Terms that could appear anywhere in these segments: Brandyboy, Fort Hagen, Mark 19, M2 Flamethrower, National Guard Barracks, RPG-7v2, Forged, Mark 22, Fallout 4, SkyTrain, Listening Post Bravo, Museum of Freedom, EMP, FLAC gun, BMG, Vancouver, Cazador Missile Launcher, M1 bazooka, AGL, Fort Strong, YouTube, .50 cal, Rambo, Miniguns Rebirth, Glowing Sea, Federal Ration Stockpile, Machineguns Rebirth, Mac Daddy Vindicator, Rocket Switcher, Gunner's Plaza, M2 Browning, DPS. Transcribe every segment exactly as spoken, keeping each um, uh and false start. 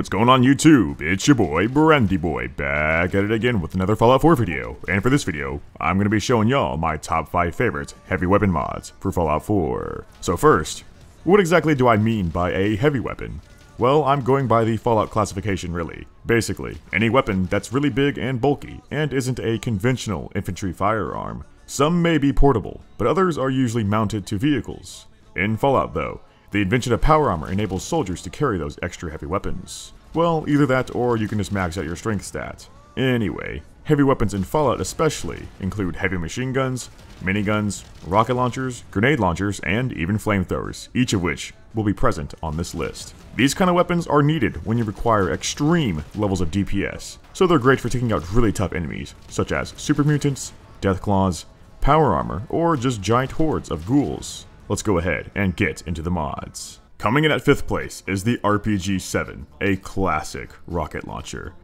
what's going on YouTube? It's your boy, Brandyboy, back at it again with another Fallout four video. And for this video, I'm going to be showing y'all my top five favorite heavy weapon mods for Fallout four. So first, what exactly do I mean by a heavy weapon? Well, I'm going by the Fallout classification really. Basically, any weapon that's really big and bulky, and isn't a conventional infantry firearm. Some may be portable, but others are usually mounted to vehicles. In Fallout though, the invention of power armor enables soldiers to carry those extra heavy weapons. Well, either that or you can just max out your strength stat. Anyway, heavy weapons in Fallout especially include heavy machine guns, miniguns, rocket launchers, grenade launchers, and even flamethrowers, each of which will be present on this list. These kind of weapons are needed when you require extreme levels of D P S, so they're great for taking out really tough enemies, such as super mutants, deathclaws, power armor, or just giant hordes of ghouls. Let's go ahead and get into the mods. Coming in at fifth place is the R P G seven, a classic rocket launcher.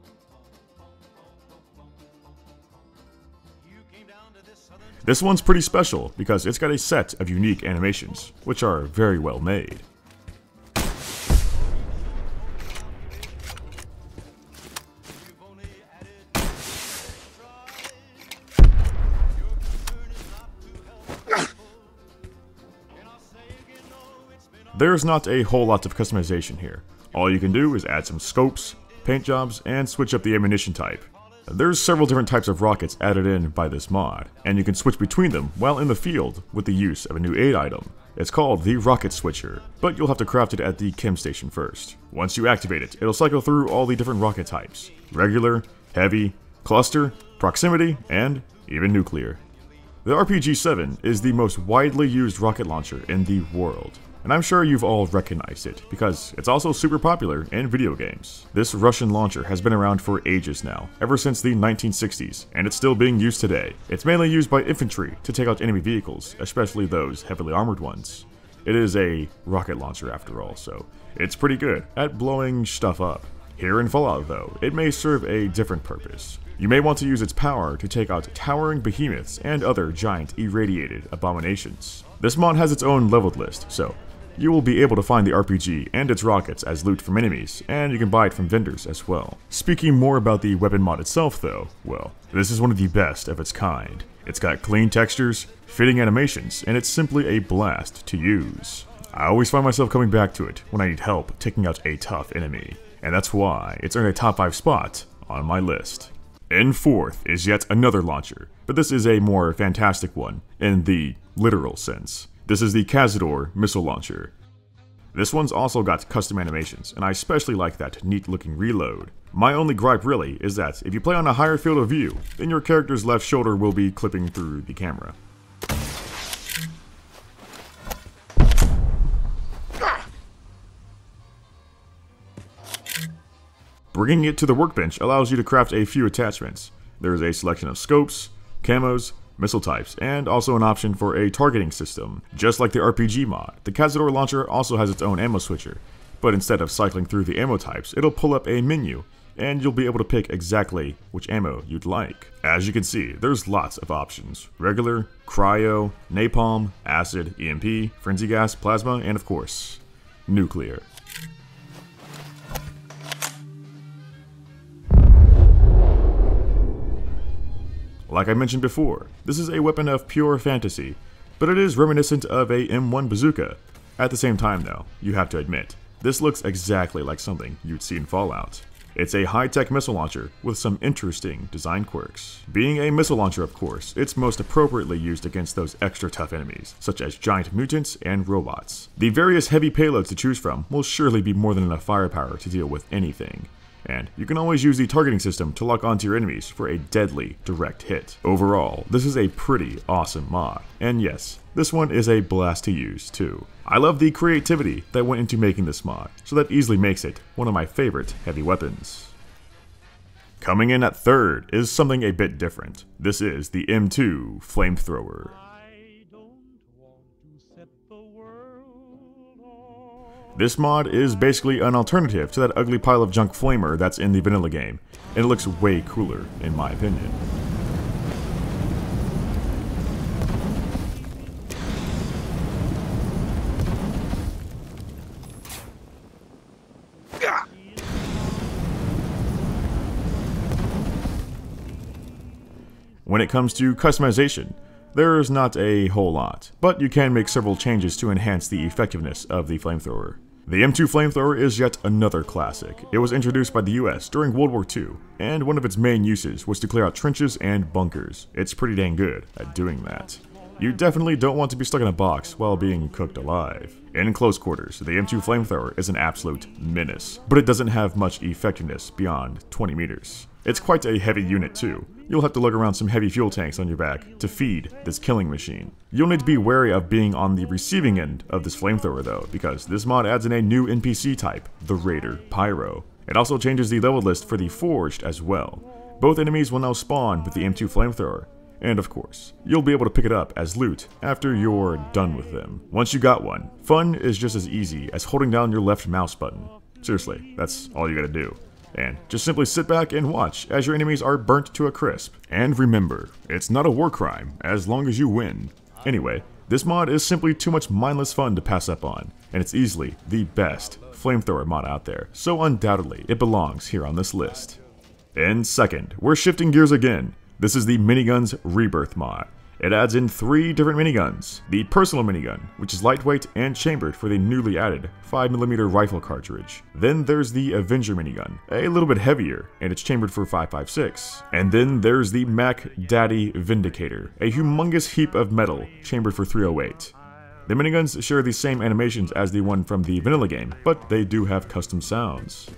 This one's pretty special because it's got a set of unique animations, which are very well made. There's not a whole lot of customization here. All you can do is add some scopes, paint jobs, and switch up the ammunition type. There's several different types of rockets added in by this mod, and you can switch between them while in the field with the use of a new aid item. It's called the Rocket Switcher, but you'll have to craft it at the chem station first. Once you activate it, it'll cycle through all the different rocket types: regular, heavy, cluster, proximity, and even nuclear. The R P G seven is the most widely used rocket launcher in the world. And I'm sure you've all recognized it, because it's also super popular in video games. This Russian launcher has been around for ages now, ever since the nineteen sixties, and it's still being used today. It's mainly used by infantry to take out enemy vehicles, especially those heavily armored ones. It is a rocket launcher after all, so it's pretty good at blowing stuff up. Here in Fallout though, it may serve a different purpose. You may want to use its power to take out towering behemoths and other giant irradiated abominations. This mod has its own leveled list, so you will be able to find the R P G and its rockets as loot from enemies, and you can buy it from vendors as well. Speaking more about the weapon mod itself though, well, this is one of the best of its kind. It's got clean textures, fitting animations, and it's simply a blast to use. I always find myself coming back to it when I need help taking out a tough enemy, and that's why it's earned a top five spot on my list. In fourth is yet another launcher, but this is a more fantastic one in the literal sense. This is the Cazador Missile Launcher. This one's also got custom animations, and I especially like that neat looking reload. My only gripe really is that if you play on a higher field of view, then your character's left shoulder will be clipping through the camera. Bringing it to the workbench allows you to craft a few attachments. There is a selection of scopes, camos, missile types, and also an option for a targeting system. Just like the R P G mod, the Cazador launcher also has its own ammo switcher, but instead of cycling through the ammo types, it'll pull up a menu, and you'll be able to pick exactly which ammo you'd like. As you can see, there's lots of options: regular, cryo, napalm, acid, E M P, frenzy gas, plasma, and of course, nuclear. Like I mentioned before, this is a weapon of pure fantasy, but it is reminiscent of a M one bazooka. At the same time though, you have to admit, this looks exactly like something you'd see in Fallout. It's a high-tech missile launcher with some interesting design quirks. Being a missile launcher of course, it's most appropriately used against those extra tough enemies, such as giant mutants and robots. The various heavy payloads to choose from will surely be more than enough firepower to deal with anything. And you can always use the targeting system to lock onto your enemies for a deadly direct hit. Overall, this is a pretty awesome mod, and yes, this one is a blast to use too. I love the creativity that went into making this mod, so that easily makes it one of my favorite heavy weapons. Coming in at third is something a bit different. This is the M two Flamethrower. This mod is basically an alternative to that ugly pile of junk flamer that's in the vanilla game, and it looks way cooler, in my opinion. When it comes to customization, there's not a whole lot, but you can make several changes to enhance the effectiveness of the flamethrower. The M two Flamethrower is yet another classic. It was introduced by the U S during World War Two, and one of its main uses was to clear out trenches and bunkers. It's pretty dang good at doing that. You definitely don't want to be stuck in a box while being cooked alive. In close quarters, the M two Flamethrower is an absolute menace, but it doesn't have much effectiveness beyond twenty meters. It's quite a heavy unit too. You'll have to lug around some heavy fuel tanks on your back to feed this killing machine. You'll need to be wary of being on the receiving end of this flamethrower though, because this mod adds in a new N P C type, the Raider Pyro. It also changes the level list for the Forged as well. Both enemies will now spawn with the M two Flamethrower, and of course, you'll be able to pick it up as loot after you're done with them. Once you got one, fun is just as easy as holding down your left mouse button. Seriously, that's all you gotta do. And just simply sit back and watch as your enemies are burnt to a crisp. And remember, it's not a war crime as long as you win. Anyway, this mod is simply too much mindless fun to pass up on, and it's easily the best flamethrower mod out there, so undoubtedly it belongs here on this list. And second, we're shifting gears again. This is the Miniguns Rebirth mod. It adds in three different miniguns. The personal minigun, which is lightweight and chambered for the newly added five millimeter rifle cartridge. Then there's the Avenger minigun, a little bit heavier, and it's chambered for five five six. And then there's the Mac Daddy Vindicator, a humongous heap of metal, chambered for three oh eight. The miniguns share the same animations as the one from the vanilla game, but they do have custom sounds.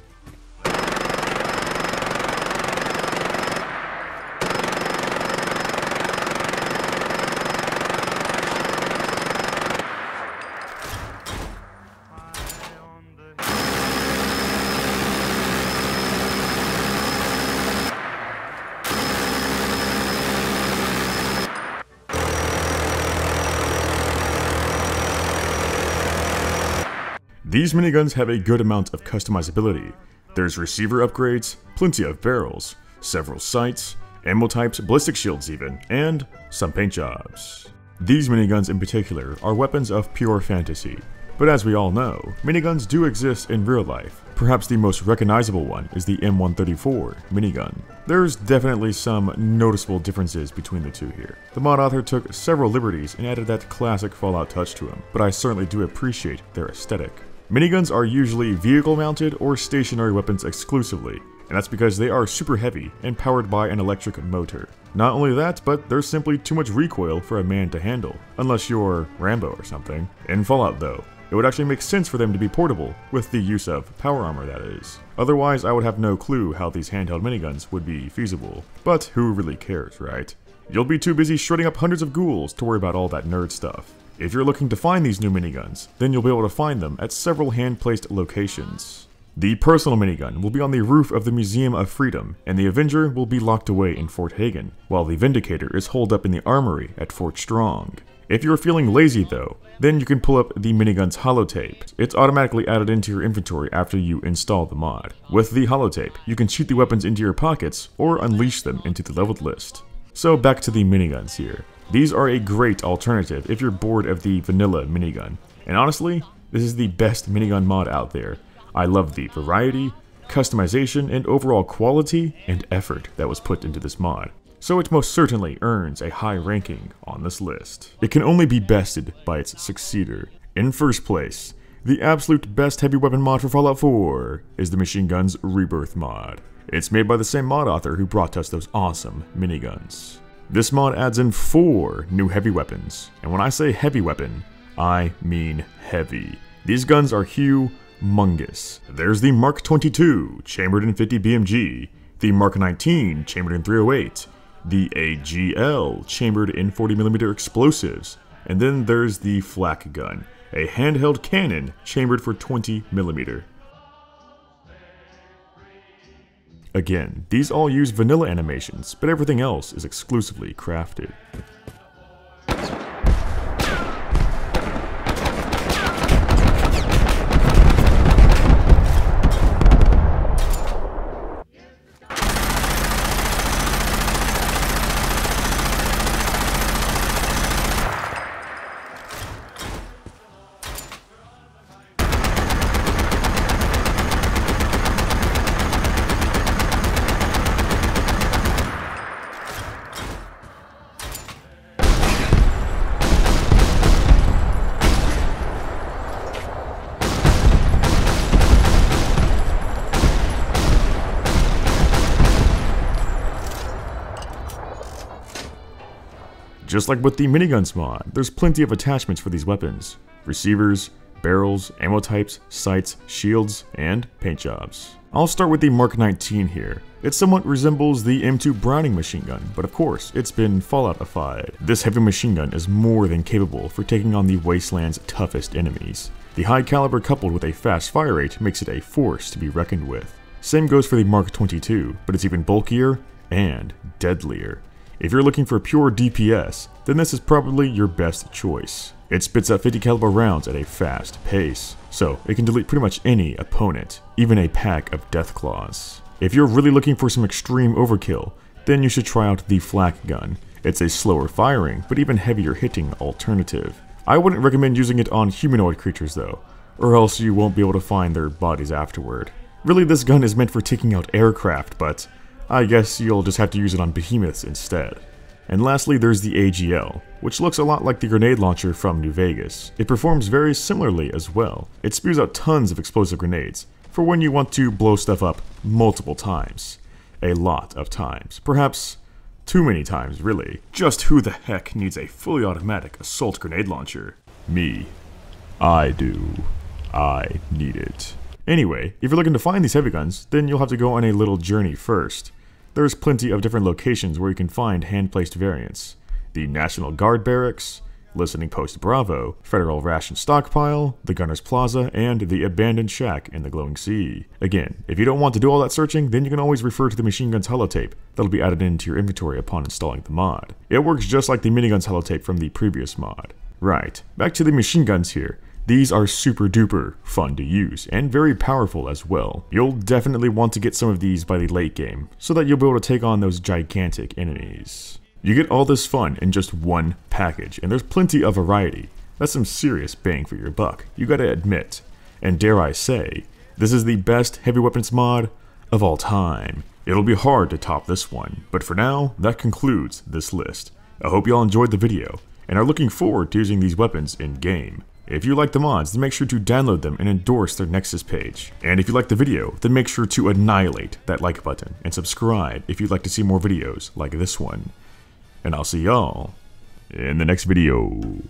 These miniguns have a good amount of customizability. There's receiver upgrades, plenty of barrels, several sights, ammo types, ballistic shields even, and some paint jobs. These miniguns in particular are weapons of pure fantasy, but as we all know, miniguns do exist in real life. Perhaps the most recognizable one is the M one thirty-four minigun. There's definitely some noticeable differences between the two here. The mod author took several liberties and added that classic Fallout touch to them, but I certainly do appreciate their aesthetic. Miniguns are usually vehicle-mounted or stationary weapons exclusively, and that's because they are super heavy and powered by an electric motor. Not only that, but there's simply too much recoil for a man to handle, unless you're Rambo or something. In Fallout though, it would actually make sense for them to be portable, with the use of power armor that is. Otherwise I would have no clue how these handheld miniguns would be feasible. But who really cares, right? You'll be too busy shredding up hundreds of ghouls to worry about all that nerd stuff. If you're looking to find these new miniguns, then you'll be able to find them at several hand-placed locations. The personal minigun will be on the roof of the Museum of Freedom, and the Avenger will be locked away in Fort Hagen, while the Vindicator is holed up in the armory at Fort Strong. If you're feeling lazy though, then you can pull up the Miniguns holotape. It's automatically added into your inventory after you install the mod. With the holotape, you can shoot the weapons into your pockets, or unleash them into the leveled list. So back to the miniguns here. These are a great alternative if you're bored of the vanilla minigun. And honestly, this is the best minigun mod out there. I love the variety, customization, and overall quality and effort that was put into this mod. So it most certainly earns a high ranking on this list. It can only be bested by its successor. In first place, the absolute best heavy weapon mod for Fallout four is the Machine Guns Rebirth mod. It's made by the same mod author who brought us those awesome miniguns. This mod adds in four new heavy weapons, and when I say heavy weapon, I mean heavy. These guns are humongous. There's the Mark twenty-two, chambered in fifty B M G, the Mark nineteen, chambered in three oh eight, the A G L, chambered in forty millimeter explosives, and then there's the FLAC gun, a handheld cannon chambered for twenty millimeter. Again, these all use vanilla animations, but everything else is exclusively crafted. Just like with the miniguns mod, there's plenty of attachments for these weapons. Receivers, barrels, ammo types, sights, shields, and paint jobs. I'll start with the Mark nineteen here. It somewhat resembles the M two Browning machine gun, but of course, it's been Falloutified. This heavy machine gun is more than capable for taking on the Wasteland's toughest enemies. The high caliber coupled with a fast fire rate makes it a force to be reckoned with. Same goes for the Mark twenty-two, but it's even bulkier and deadlier. If you're looking for pure D P S, then this is probably your best choice. It spits out fifty caliber rounds at a fast pace, so it can delete pretty much any opponent, even a pack of Deathclaws. If you're really looking for some extreme overkill, then you should try out the FLAC gun. It's a slower firing, but even heavier hitting alternative. I wouldn't recommend using it on humanoid creatures though, or else you won't be able to find their bodies afterward. Really, this gun is meant for taking out aircraft, but I guess you'll just have to use it on behemoths instead. And lastly, there's the A G L, which looks a lot like the grenade launcher from New Vegas. It performs very similarly as well. It spews out tons of explosive grenades for when you want to blow stuff up multiple times. A lot of times. Perhaps too many times, really. Just who the heck needs a fully automatic assault grenade launcher? Me. I do. I need it. Anyway, if you're looking to find these heavy guns, then you'll have to go on a little journey first. There's plenty of different locations where you can find hand-placed variants. The National Guard Barracks, Listening Post Bravo, Federal Ration Stockpile, the Gunner's Plaza, and the Abandoned Shack in the Glowing Sea. Again, if you don't want to do all that searching, then you can always refer to the Machine Guns holotape that'll be added into your inventory upon installing the mod. It works just like the Miniguns holotape from the previous mod. Right, back to the machine guns here. These are super duper fun to use, and very powerful as well. You'll definitely want to get some of these by the late game, so that you'll be able to take on those gigantic enemies. You get all this fun in just one package, and there's plenty of variety. That's some serious bang for your buck, you gotta admit. And dare I say, this is the best heavy weapons mod of all time. It'll be hard to top this one, but for now, that concludes this list. I hope y'all enjoyed the video, and are looking forward to using these weapons in-game. If you like the mods, then make sure to download them and endorse their Nexus page. And if you like the video, then make sure to annihilate that like button and subscribe if you'd like to see more videos like this one. And I'll see y'all in the next video.